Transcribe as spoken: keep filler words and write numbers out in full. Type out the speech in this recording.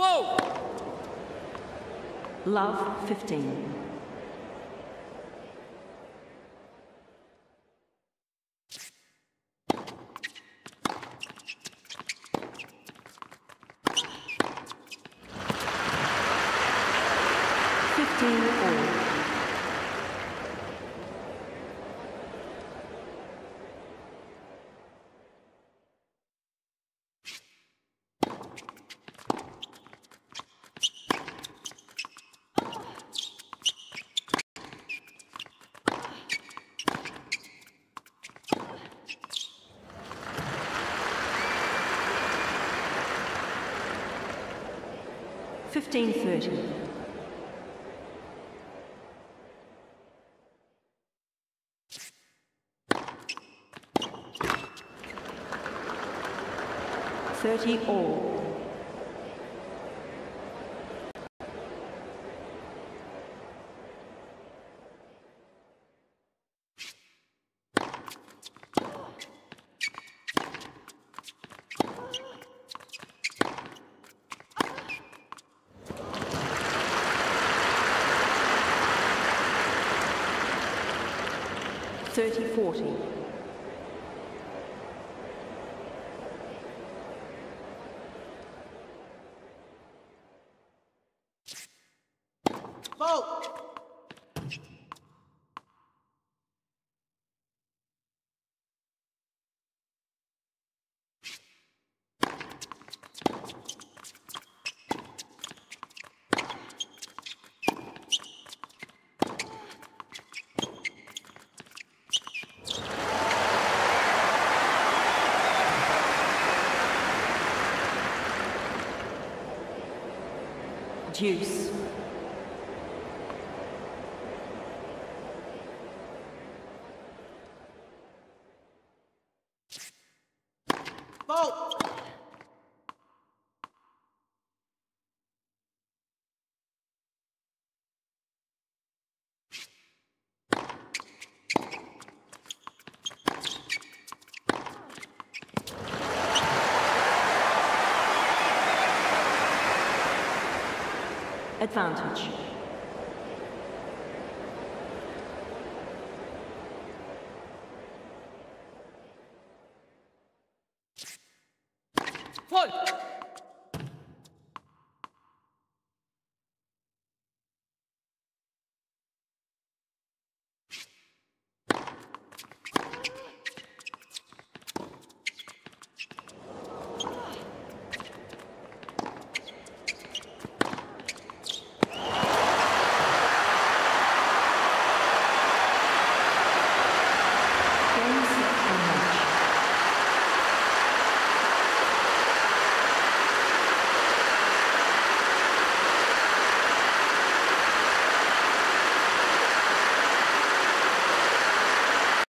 Four. Love, fifteen. Fifteen thirty. Thirty all. thirty forty. Vote. Deuce. Vote. Advantage. One.